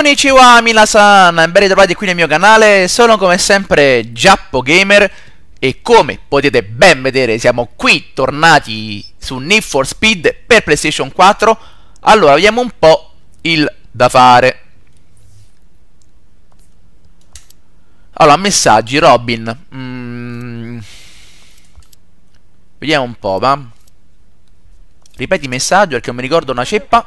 Konnichiwa Minasan, ben ritrovati qui nel mio canale, sono come sempre GiappoGamer e come potete ben vedere siamo qui tornati su Need for Speed per Playstation 4. Allora vediamo un po' il da fare. Allora messaggi, Robin, vediamo un po', va? Ripeti messaggio perché non mi ricordo una ceppa.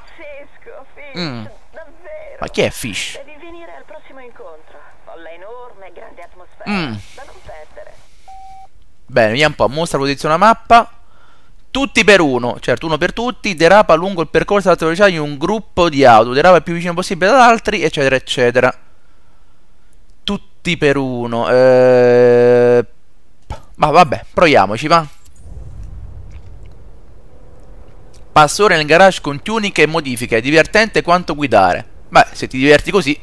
Ma chi è Fish? Devi venire al prossimo incontro. Olla enorme, grande atmosfera. Da non perdere. Bene, vediamo un po'. Mostra la posizione della mappa. Tutti per uno. Certo, uno per tutti. Derapa lungo il percorso della velocità di un gruppo di auto. Derapa il più vicino possibile ad altri, eccetera, eccetera. Tutti per uno. Ma vabbè, proviamoci, va. Passo ora nel garage con tuniche e modifiche. È divertente quanto guidare. Beh, se ti diverti così.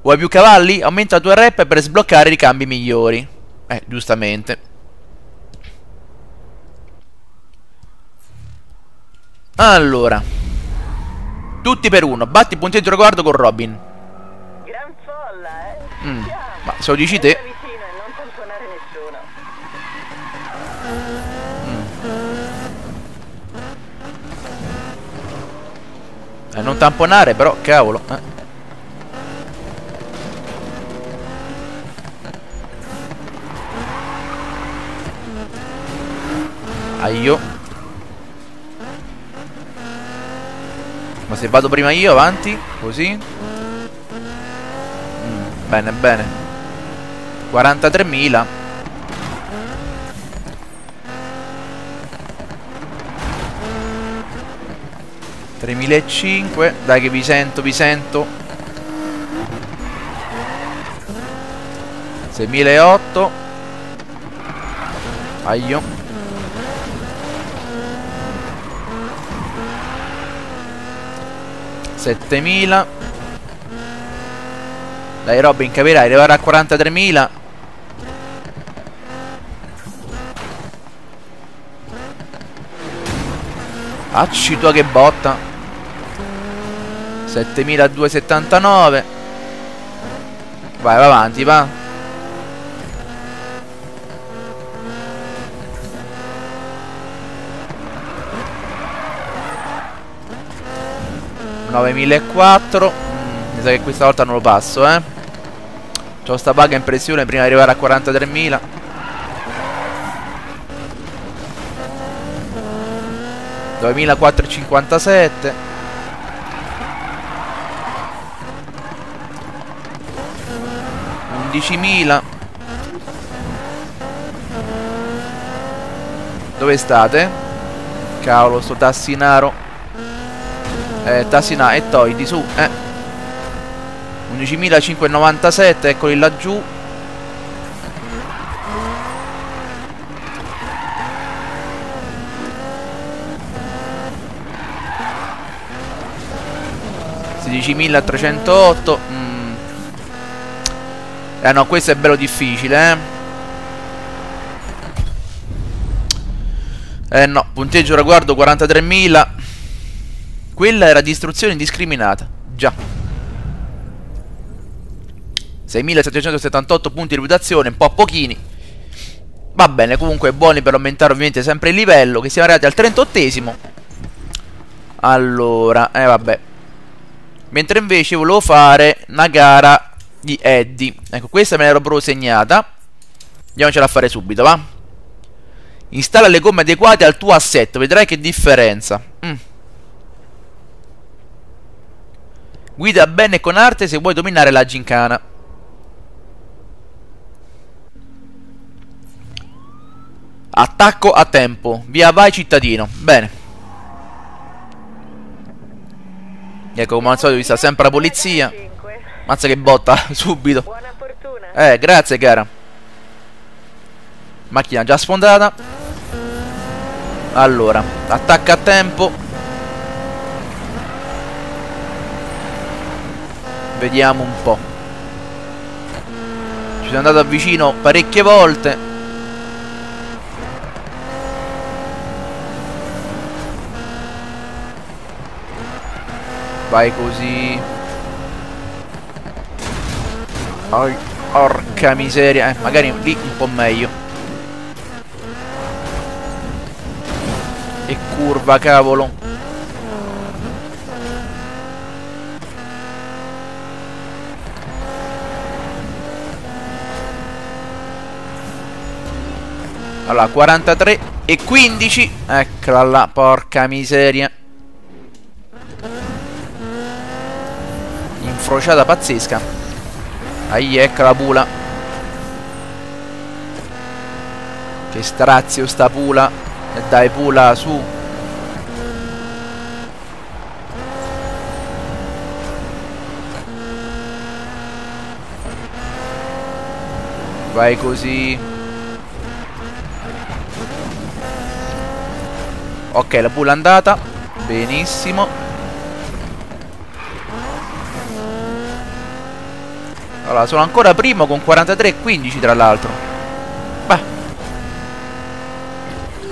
Vuoi più cavalli? Aumenta la tua rep per sbloccare i cambi migliori. Giustamente. Allora, tutti per uno. Batti il punteggio riguardo con Robin. Gran folla, eh? Ma se lo dici te. Non tamponare però, cavolo, Aio. Ma se vado prima io avanti, così. Bene, bene. 43.000. $3.500, dai che vi sento, vi sento. $6.800. Aio. $7.000. Dai Robin, capirai, arriverà a 43.000. Acci tua che botta. 7.279. Vai, va avanti, va. $9.400. Mi sa che questa volta non lo passo, eh. C'ho sta vaga impressione prima di arrivare a 43.000. $2.457. 10.000. Dove state? Cavolo, sto tassinaro. Tassinaro e toidi su, 11.597, eccoli laggiù. $16.308. Eh no, questo è bello difficile, eh. Eh no, punteggio riguardo 43.000. Quella era distruzione indiscriminata. Già. 6.778 punti di reputazione, un po' pochini. Va bene, comunque buoni per aumentare ovviamente sempre il livello, che siamo arrivati al 38esimo. Allora, vabbè. Mentre invece volevo fare una gara di Eddie. Ecco, questa me l'ero proprio segnata. Andiamocela a fare subito, va. Installa le gomme adeguate al tuo assetto, vedrai che differenza. Guida bene con arte se vuoi dominare la gincana. Attacco a tempo. Via vai cittadino. Bene. Ecco, come al solito vi sta sempre la polizia. Mazza che botta, subito. Buona fortuna. Grazie cara. Macchina già sfondata. Allora, attacca a tempo. Vediamo un po'. Ci sono andato vicino parecchie volte. Vai così. Orca miseria. Magari lì un po' meglio. E curva, cavolo. Allora, 43 e 15. Eccola là, porca miseria. Infrociata pazzesca. Ahia, eccola la pula. Che strazio sta pula. E dai pula, su. Vai così. Ok, la bulla è andata. Benissimo. Allora, sono ancora primo con 43 e 15 tra l'altro. Beh.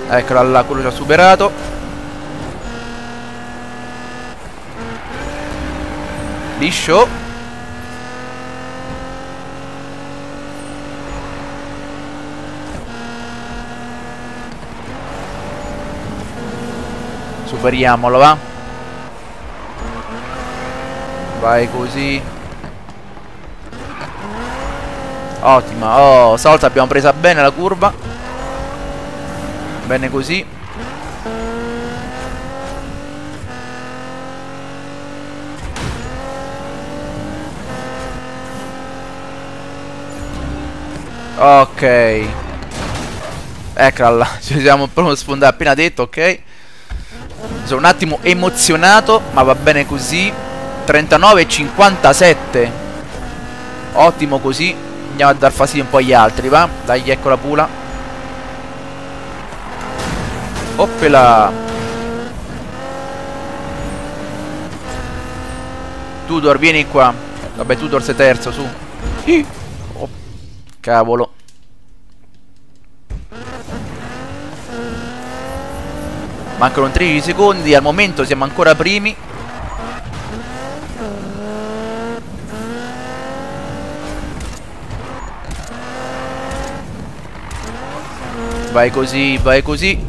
Eccola là, quello ci ha superato. Liscio. Superiamolo, va. Vai così. Ottima. Oh, stavolta abbiamo presa bene la curva. Bene così. Ok. Eccola là. Ci siamo proprio sfondati. Appena detto, ok. Sono un attimo emozionato, ma va bene così. 39,57. Ottimo così. Andiamo a dar fastidio un po' agli altri, va? Dai, ecco la pula. Oppela. Tudor, vieni qua. Vabbè, Tudor sei terzo, su. Oh, cavolo. Mancano 13 secondi, al momento siamo ancora primi. Vai così.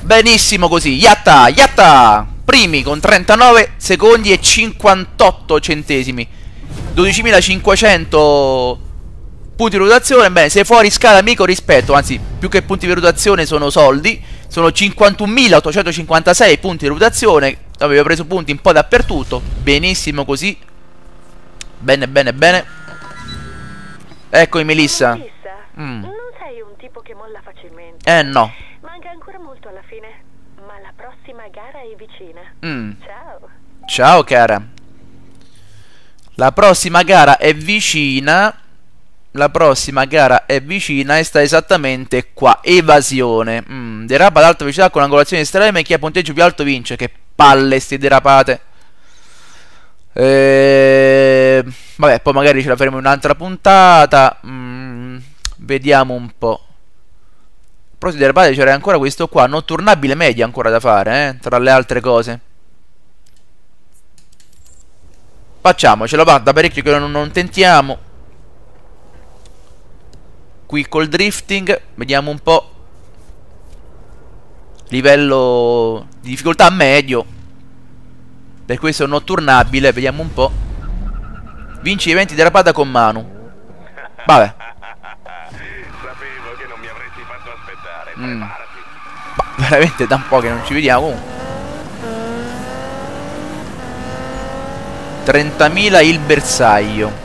Benissimo così, yatta, yatta. Primi con 39 secondi e 58 centesimi. 12.500 punti di valutazione. Bene, sei fuori scala amico rispetto, anzi più che punti di valutazione sono soldi. Sono 51.856 punti di valutazione. Avevo preso punti un po' dappertutto. Benissimo così. Bene, bene, bene. Eccomi Melissa. Melissa, non sei un tipo che molla facilmente. Eh no. Manca ancora molto alla fine, ma la prossima gara è vicina. Ciao. Ciao cara. La prossima gara è vicina. La prossima gara è vicina e sta esattamente qua. Evasione. Derapa ad alta velocità con angolazioni estreme. Chi ha punteggio più alto vince. Che palle ste derapate. Vabbè, poi magari ce la faremo in un'altra puntata. Vediamo un po'. Però se derapate c'era ancora questo qua. Noturnabile media ancora da fare, tra le altre cose. Facciamocelo, va. Da parecchio che non tentiamo. Qui col drifting, vediamo un po'. Livello di difficoltà medio. Per questo è noturnabile, vediamo un po'. Vinci eventi derapata con Manu. Vabbè. Sapevo che non mi avresti fatto aspettare, preparati. Ma veramente da un po' che non ci vediamo comunque. 30.000 il bersaglio.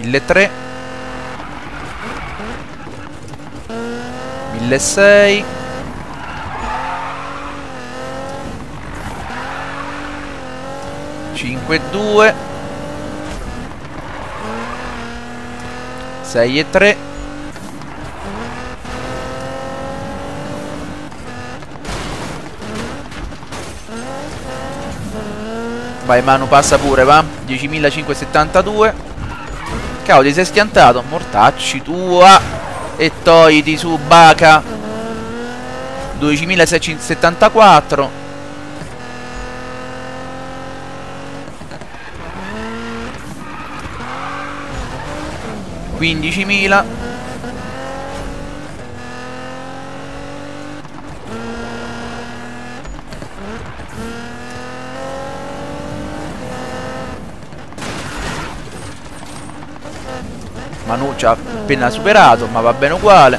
Le 3 1.600 5.2 6.3 vai Manu, passa pure, va. 10.572. Cavolo, ti sei schiantato. Mortacci tua. E togliti su, Baca. 12.674. $15.000. Manu ci ha appena superato, ma va bene uguale.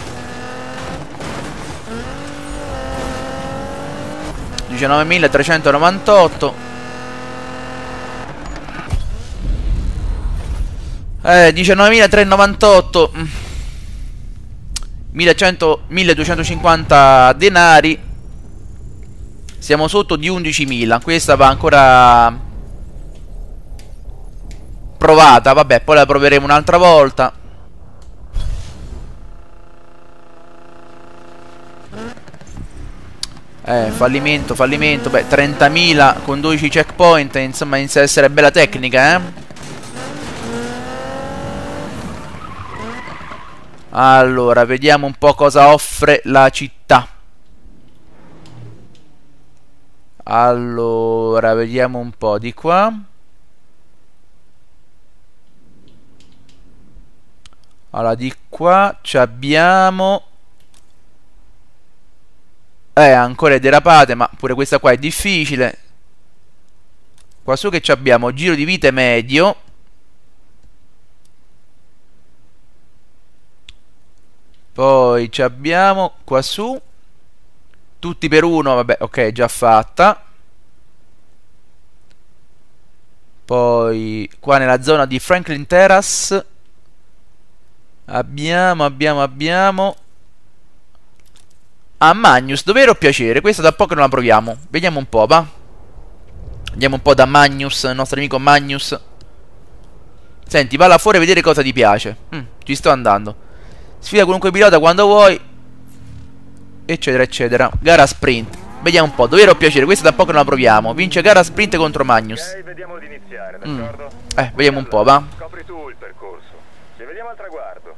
19.398. $19.398. 1.250 denari. Siamo sotto di 11.000. Questa va ancora provata. Vabbè, poi la proveremo un'altra volta. Fallimento, fallimento. Beh, 30.000 con 12 checkpoint. Insomma, inizia a essere bella tecnica, eh. Allora, vediamo un po' cosa offre la città. Allora, vediamo un po' di qua. Allora, di qua ci abbiamo... ancora derapate, ma pure questa qua è difficile. Qua su che ci abbiamo? Giro di vite medio. Poi ci abbiamo qua su tutti per uno, vabbè, ok, già fatta. Poi qua nella zona di Franklin Terrace abbiamo a Magnus, dovere o piacere? Questa da poco non la proviamo. Vediamo un po', va. Andiamo un po' da Magnus, il nostro amico Magnus. Senti, va là fuori a vedere cosa ti piace. Ci sto andando. Sfida qualunque pilota quando vuoi, eccetera eccetera. Gara sprint. Vediamo un po', dovere o piacere? Questa da poco non la proviamo. Vince gara sprint contro Magnus. Ok, vediamo di iniziare, d'accordo? Vediamo un po', va. Scopri tu il percorso. Ci vediamo al traguardo.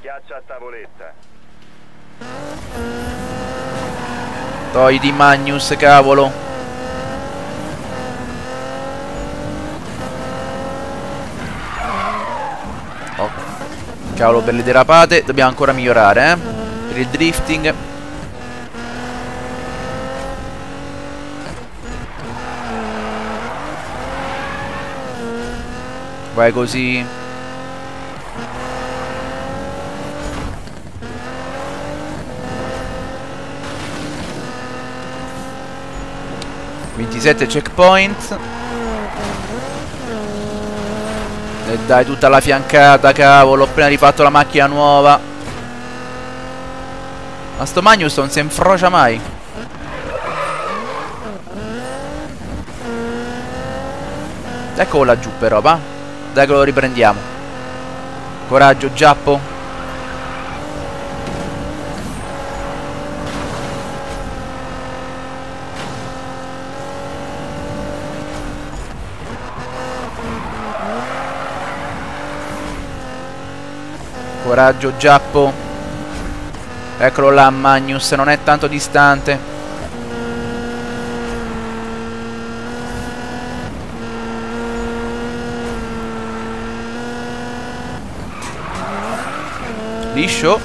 Ghiaccia a tavoletta. Togli di Magnus, cavolo. Cavolo, per le derapate dobbiamo ancora migliorare, per il drifting. Vai così. $27 checkpoint. E dai, tutta la fiancata, cavolo. Ho appena rifatto la macchina nuova. Ma sto Magnus non si infrocia mai. Eccolo laggiù però, va. Dai che lo riprendiamo. Coraggio, Giappo. Coraggio, Giappo. Eccolo là, Magnus. Non è tanto distante. Liscio.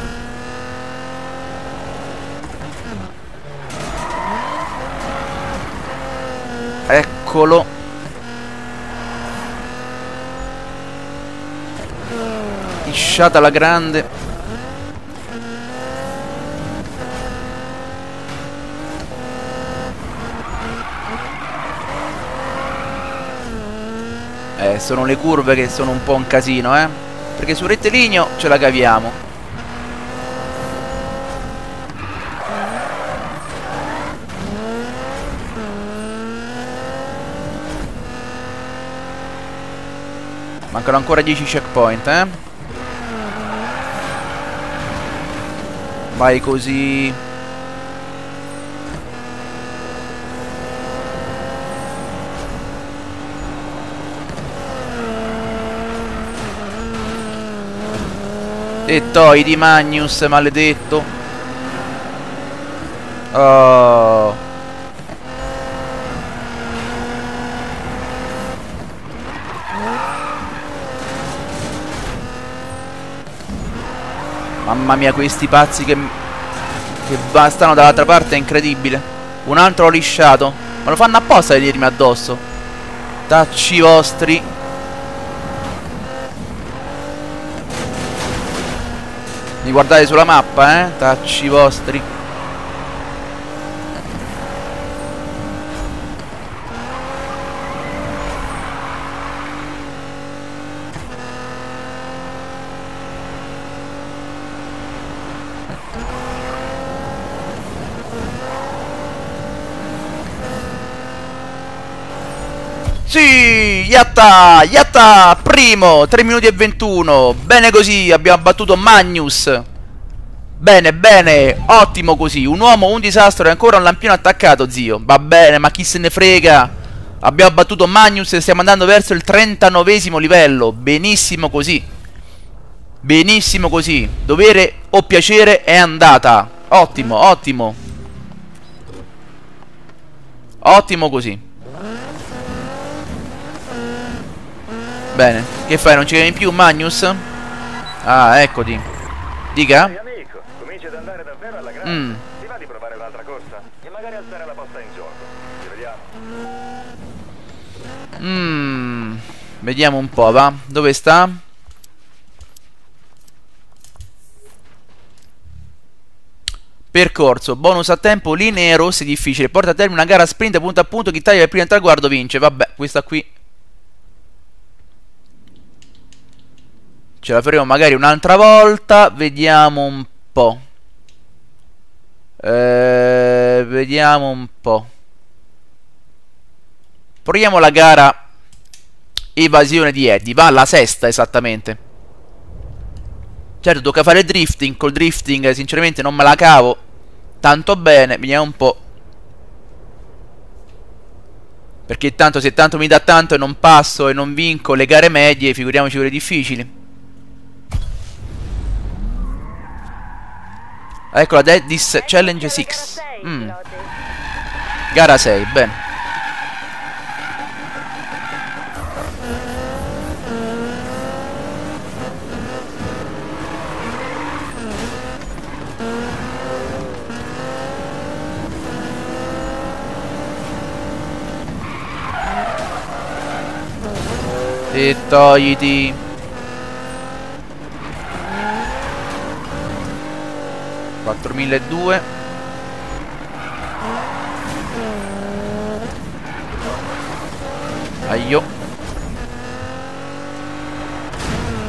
Eccolo. Lisciata la grande. Sono le curve che sono un po' un casino, eh. Perché su rettilineo ce la caviamo. Mancano ancora 10 checkpoint, eh. Vai così. E togli di Magnus, maledetto. Oh. Mamma mia, questi pazzi che bastano dall'altra parte, è incredibile. Un altro lisciato. Ma lo fanno apposta di dirmi addosso. Tacci vostri. Li guardate sulla mappa, eh? Tacci vostri. Sì, yatta, yatta, primo, 3 minuti e 21, bene così, abbiamo battuto Magnus. Bene, bene, ottimo così, un uomo, un disastro e ancora un lampione attaccato, zio. Va bene, ma chi se ne frega. Abbiamo battuto Magnus e stiamo andando verso il 39esimo livello, benissimo così. Benissimo così, dovere o piacere è andata, ottimo, ottimo. Ottimo così. Bene, che fai? Non ci vieni più, Magnus? Ah, eccoti. Dica? Ti va di provare un'altra corsa e magari alzare la posta in gioco. Ci vediamo. Vediamo un po', va. Dove sta? Percorso, bonus a tempo, linee rosse difficile. Porta a termine una gara sprint punto a punto, chi taglia il primo traguardo vince. Vabbè, questa qui ce la faremo magari un'altra volta. Vediamo un po'. Vediamo un po'. Proviamo la gara evasione di Eddie. Va alla sesta esattamente. Certo, tocca fare drifting. Col drifting sinceramente non me la cavo tanto bene. Vediamo un po'. Perché tanto se tanto mi dà tanto e non passo e non vinco le gare medie, figuriamoci quelle difficili. Eccola, Deadis Challenge 6. Gara 6, bene. E togliti. Aio.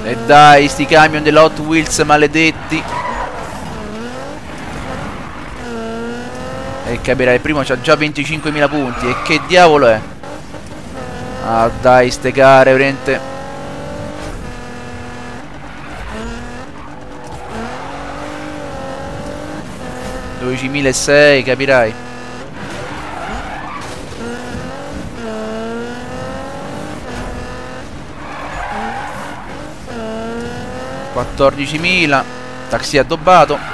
E dai, sti camion dell'Hot Wheels maledetti. E capirai, il primo c'ha già 25.000 punti. E che diavolo è? Ah dai, ste gare veramente. $12.600, capirai. $14.000. Taxi addobbato.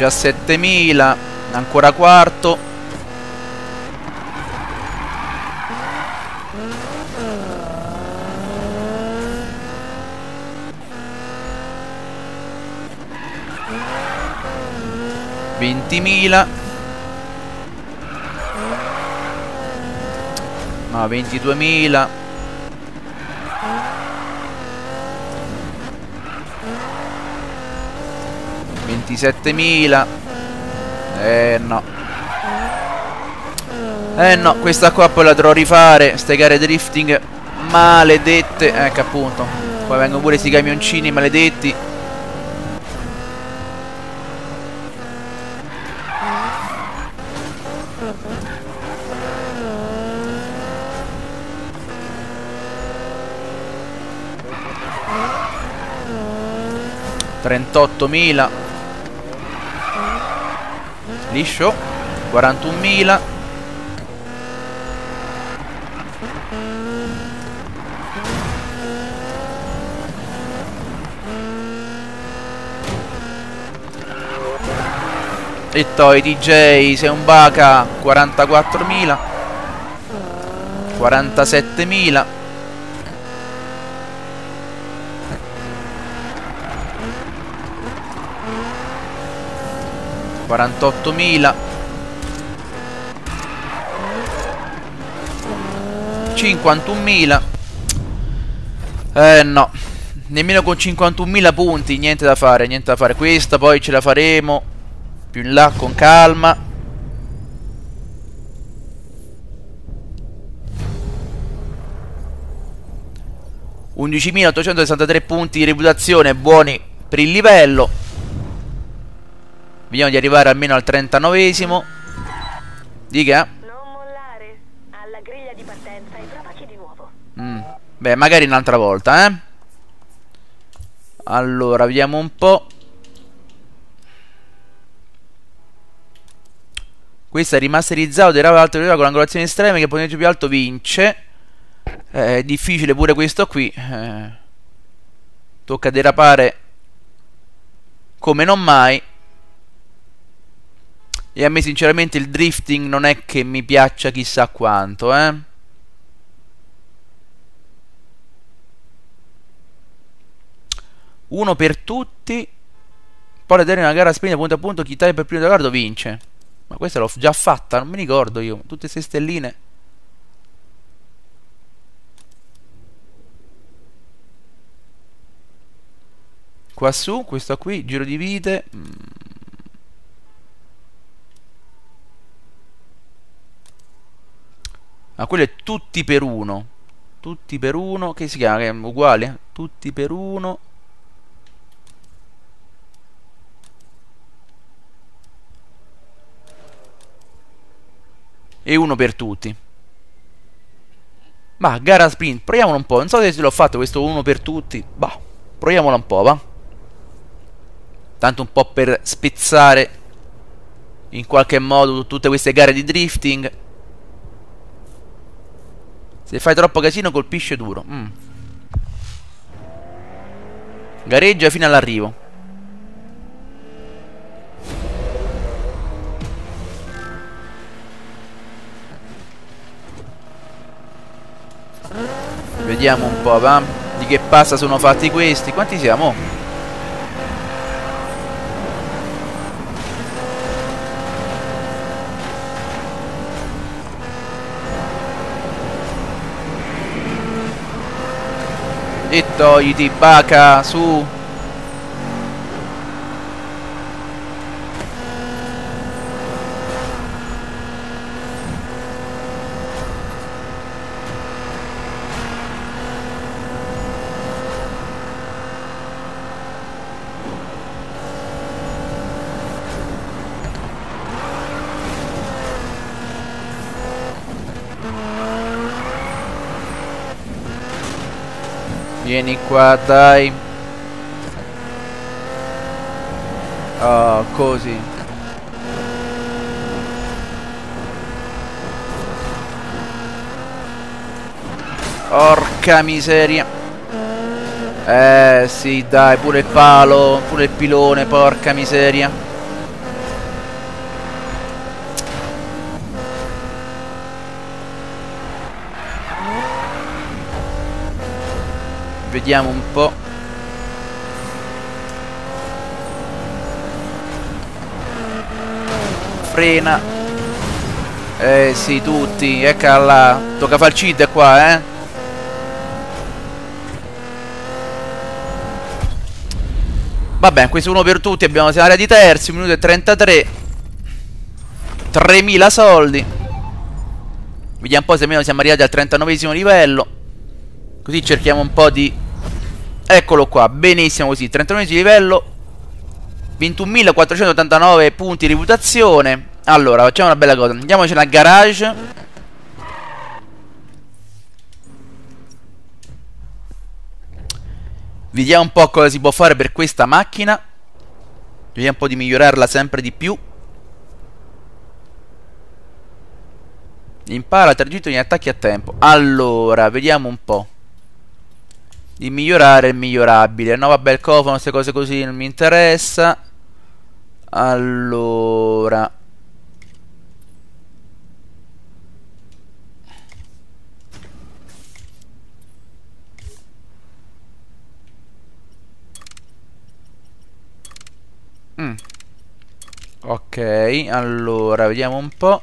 $17.000, ancora quarto. $20.000. No, $22.000. $27.000. No. No, questa qua poi la dovrò rifare. Ste gare drifting maledette. Ecco appunto. Poi vengono pure sti camioncini maledetti. $38.000. liscio, 41.000. E toi DJ sei un baca, 44.000, 47.000. quarantottomila, 51.000. No, nemmeno con 51.000 punti, niente da fare, niente da fare. Questa poi ce la faremo più in là con calma. $11.863 punti di reputazione, buoni per il livello. Vediamo di arrivare almeno al 39esimo. Dica? Non mollare. Alla griglia di partenza e provaci di nuovo. Beh, magari un'altra volta, eh. Allora, vediamo un po'. Questa è rimasterizzato, derava l'altra con angolazione estrema, che il punteggio più alto vince. È difficile pure questo qui. Tocca derapare come non mai. E a me sinceramente il drifting non è che mi piaccia chissà quanto, eh. Uno per tutti. Poi le termine una gara spegna punto a punto, chi taglia per primo d'accordo vince. Ma questa l'ho già fatta, non mi ricordo io. Tutte queste stelline. Qua su, questo qui, giro di vite. Ah, quello è tutti per uno. Tutti per uno. Che si chiama? Che è uguale? Eh? Tutti per uno. E uno per tutti. Ma gara sprint. Proviamolo un po'. Non so se l'ho fatto questo uno per tutti. Bah, proviamola un po', va. Tanto un po' per spezzare in qualche modo tutte queste gare di drifting. Se fai troppo casino colpisce duro. Gareggia fino all'arrivo. Vediamo un po', va? Di che pasta sono fatti questi. Quanti siamo? E togliti, baca, su. Vieni qua, dai. Oh, così. Porca miseria. Sì, dai, pure il palo, pure il pilone, porca miseria. Vediamo un po'. Frena. Sì, tutti. Eccola. Tocca far cheat qua, eh. Vabbè, questo uno per tutti. Abbiamo l'area di terzi. 1 minuto e 33. 3.000 soldi. Vediamo un po' se almeno siamo arrivati al 39esimo livello. Così cerchiamo un po' di... Eccolo qua, benissimo così, 39 di livello, 21.489 punti di reputazione. Allora, facciamo una bella cosa, andiamoci nel garage. Vediamo un po' cosa si può fare per questa macchina. Vediamo un po' di migliorarla sempre di più. Impara tragitto gli attacchi a tempo. Allora, vediamo un po'. Di migliorare il migliorabile. No, vabbè, il cofano, queste cose così non mi interessa. Allora, ok, allora vediamo un po'.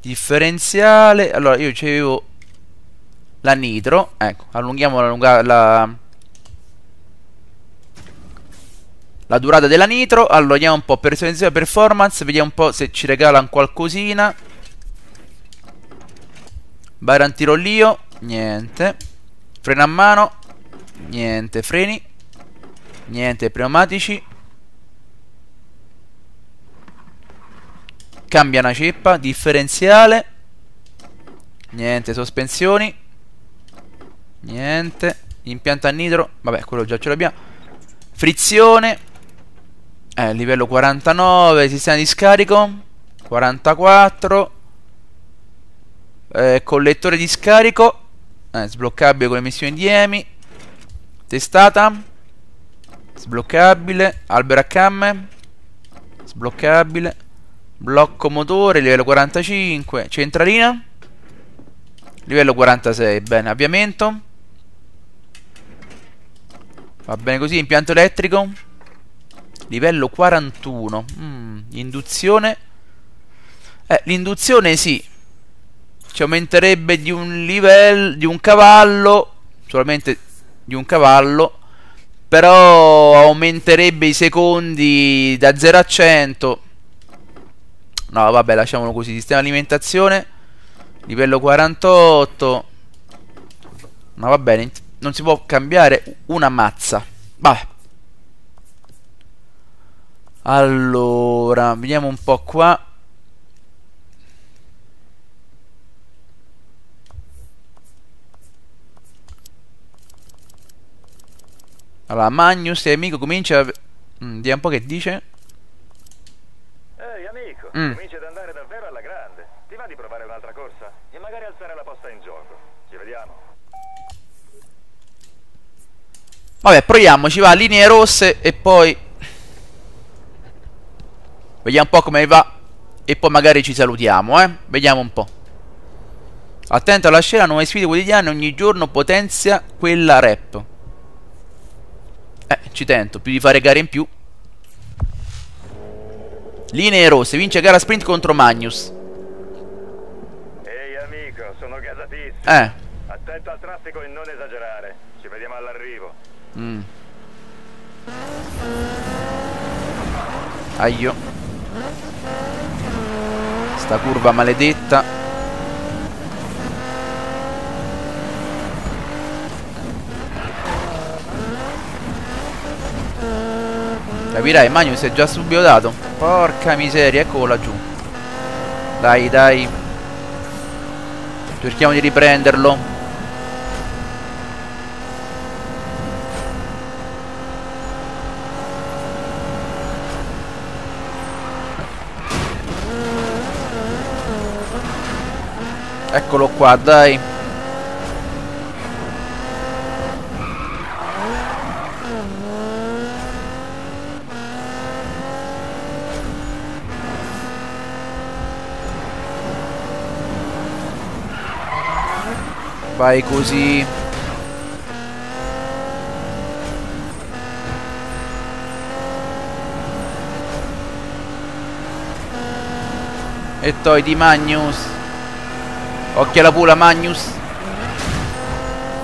Differenziale. Allora io c'avevo la nitro. Ecco, allunghiamo la durata della nitro. Allora vediamo un po' personalizzazione performance. Vediamo un po' se ci regalano qualcosina. Barantirollio. Niente. Freno a mano. Niente freni. Niente pneumatici. Cambia una ceppa, differenziale. Niente, sospensioni. Niente. Impianto a nitro, vabbè, quello già ce l'abbiamo. Frizione. Livello 49, sistema di scarico 44. Collettore di scarico, sbloccabile con le missioni di EMI. Testata, sbloccabile. Albero a camme, sbloccabile. Blocco motore, livello 45. Centralina, livello 46. Bene, avviamento. Va bene così. Impianto elettrico, livello 41. Induzione. L'induzione sì, ci aumenterebbe di un livello, di un cavallo. Solamente di un cavallo. Però aumenterebbe i secondi da 0 a 100. No, vabbè, lasciamolo così. Sistema alimentazione, livello 48. No, va bene. Non si può cambiare una mazza. Vabbè. Allora, vediamo un po' qua. Allora, Magnus, se amico comincia a... vediamo un po' che dice. Amico, cominci ad andare davvero alla grande. Ti va di provare un'altra corsa? E magari alzare la posta in gioco. Ci vediamo. Vabbè, proviamo, ci va, linee rosse e poi vediamo un po' come va. E poi magari ci salutiamo, Vediamo un po'. Attento alla scena, nuove sfide quotidiane. Ogni giorno potenzia quella rep. Ci tento, più di fare gare in più. Linee rosse, vince gara sprint contro Magnus. Ehi amico, sono gasatissimo. Attento al traffico e non esagerare. Ci vediamo all'arrivo. Aio. Sta curva maledetta. Capirai, Magnus è già subito dato. Porca miseria, eccolo laggiù. Dai, dai. Cerchiamo di riprenderlo. Eccolo qua, dai. Vai così. E toi di Magnus. Occhio alla pula, Magnus.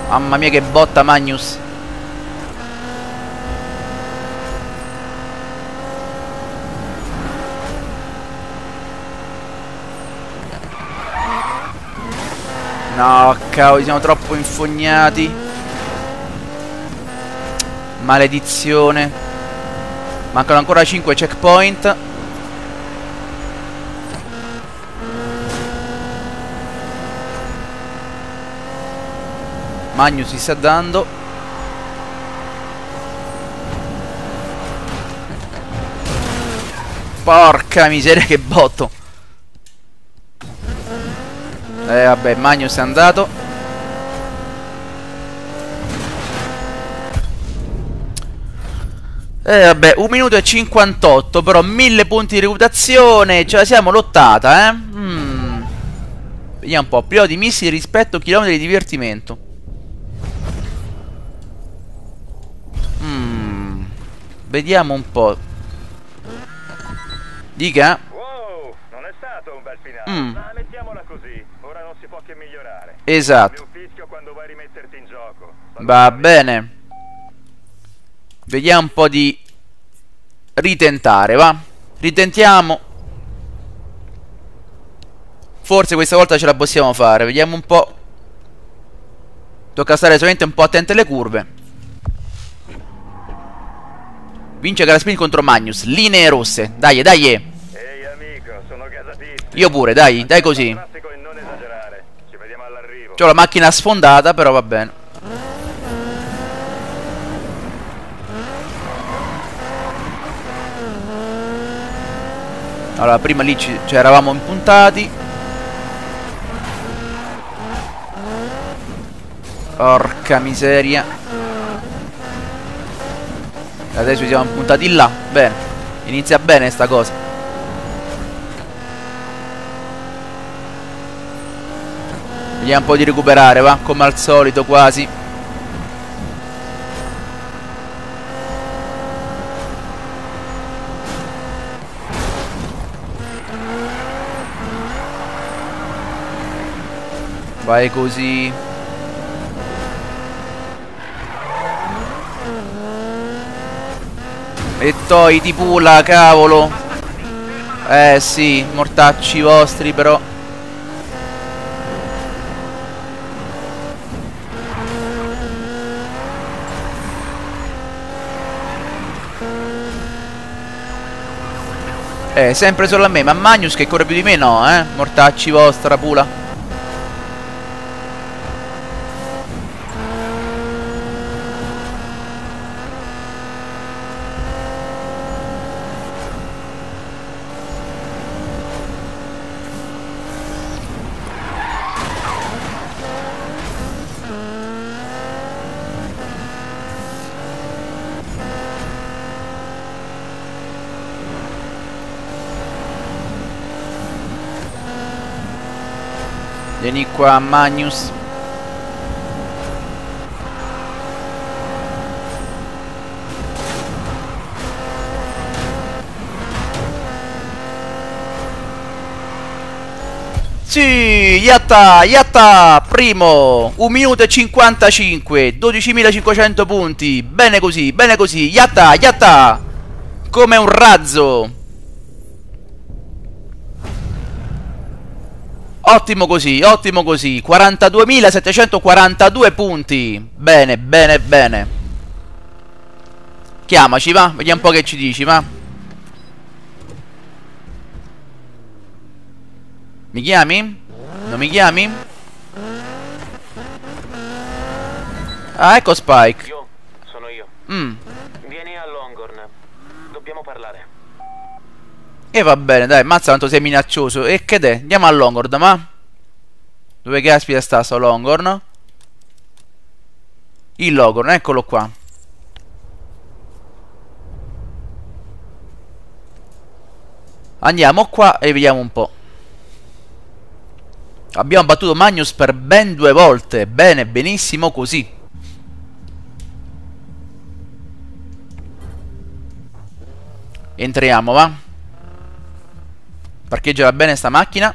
Mamma mia che botta, Magnus. No, cavolo, siamo troppo infognati. Maledizione. Mancano ancora 5 checkpoint. Magnus si sta dando. Porca miseria che botto. Vabbè, Magnus è andato. Vabbè, 1 minuto e 58. Però 1000 punti di reputazione. Ce la siamo lottata, eh. Vediamo un po'. Privo di missili, rispetto, chilometri di divertimento. Vediamo un po'. Dica. Wow, non è stato un bel finale. Ma mettiamola così. Ora non si può che migliorare. Esatto. Un fischio quando vai a rimetterti in gioco. Va bene. Vediamo un po' di ritentare, va? Ritentiamo. Forse questa volta ce la possiamo fare. Vediamo un po'. Tocca stare solamente un po' attenti alle curve. Vince Galaspin contro Magnus. Linee rosse. Dai, dai. Ehi amico, sono gasatissimo. Io pure, dai, dai così. Non esagerare. Ci vediamo all'arrivo. C'ho la macchina sfondata, però va bene. Allora, prima lì ci eravamo impuntati. Porca miseria. Adesso ci siamo impuntati là. Bene. Inizia bene sta cosa. Vediamo un po' di recuperare, va? Come al solito quasi. Vai così. E togliti pula, cavolo. Eh sì, mortacci vostri però. Sempre solo a me. Ma Magnus che corre più di me no, eh. Mortacci vostra pula. Vieni qua Magnus. Sì, yatta, yatta. Primo, 1 minuto e 55, 12.500 punti. Bene così, yatta, yatta. Come un razzo. Ottimo così, 42.742 punti. Bene, bene, bene. Chiamaci, va? Vediamo un po' che ci dici, va? Mi chiami? Non mi chiami? Ah, ecco Spike. Io, sono io. Vieni a Longhorn, dobbiamo parlare. E va bene, dai, mazza quanto sei minaccioso. E che dè? Andiamo a Longhorn, ma? Dove caspita sta sto Longhorn? Il Longhorn, eccolo qua. Andiamo qua e vediamo un po'. Abbiamo battuto Magnus per ben 2 volte. Bene, benissimo così. Entriamo, va? Parcheggiala bene sta macchina.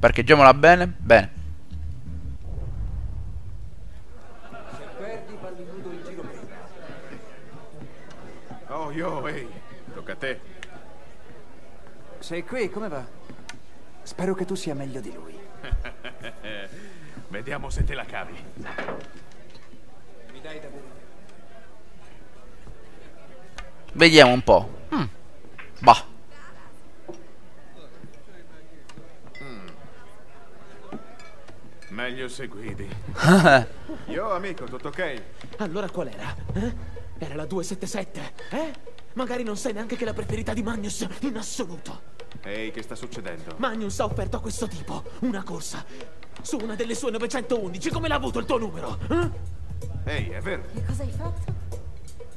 Parcheggiamola bene. Bene. Se perdi balli nudo in giro prima. Oh yo, ehi, tocca a te. Sei qui, come va? Spero che tu sia meglio di lui. Vediamo se te la cavi. Mi dai da bere? Vediamo un po'. Bah. Meglio se guidi. Io amico, tutto ok? Allora qual era? Eh? Era la 277, eh? Magari non sai neanche che è la preferita di Magnus in assoluto. Ehi, che sta succedendo? Magnus ha offerto a questo tipo una corsa su una delle sue 911. Come l'ha avuto il tuo numero? Eh? Ehi, è vero. E cosa hai fatto?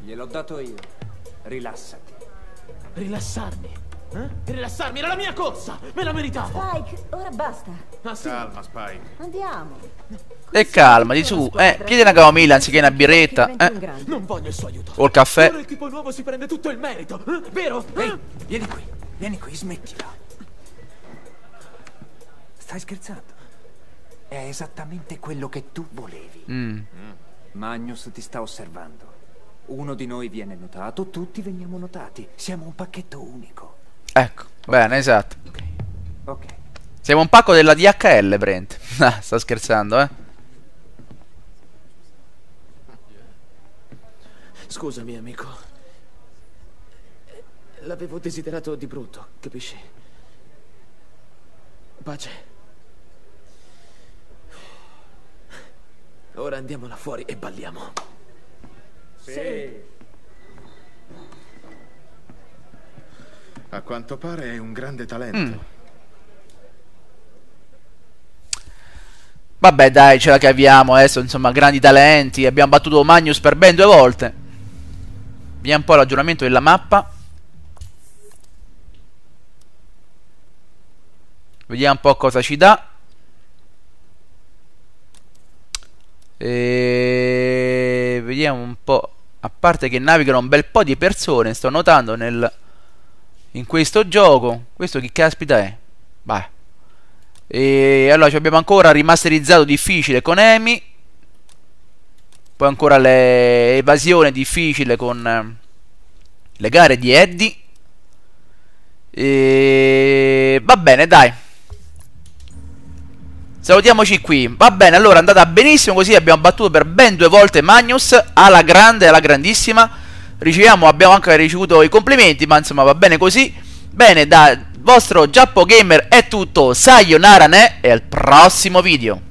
Gliel'ho dato io. Rilassati. Rilassarmi? Eh? Rilassarmi? Era la mia corsa! Me la meritavo! Spike, ora basta. Ah, sì. Calma, Spike. Andiamo. E calma, di su. Chiedi una camomilla anziché una birretta. Non voglio il suo aiuto. O il caffè. Ora il tipo nuovo si prende tutto il merito, eh? Vero? Ehi, vieni qui. Vieni qui, smettila. Stai scherzando? È esattamente quello che tu volevi. Magnus ti sta osservando. Uno di noi viene notato, tutti veniamo notati. Siamo un pacchetto unico. Ecco, bene, esatto. Ok. Siamo un pacco della DHL, Brent. Sta scherzando, eh? Scusami, amico. L'avevo desiderato di brutto, capisci? Pace. Ora andiamo là fuori e balliamo. Sì. A quanto pare è un grande talento. Vabbè, dai, ce la caviamo adesso, insomma, grandi talenti. Abbiamo battuto Magnus per ben 2 volte. Vediamo un po' l'aggiornamento della mappa. Vediamo un po' cosa ci dà. E vediamo un po'. A parte che navigano un bel po' di persone, sto notando in questo gioco. Questo chi caspita è? Vai. E allora ci abbiamo ancora rimasterizzato difficile con Amy. Poi ancora l'evasione difficile con le gare di Eddie. E va bene, dai. Salutiamoci qui, va bene, allora è andata benissimo così, abbiamo battuto per ben 2 volte Magnus, alla grande, alla grandissima, abbiamo anche ricevuto i complimenti, ma insomma va bene così. Bene, dal vostro GiappoGamer è tutto, sayonara ne, e al prossimo video.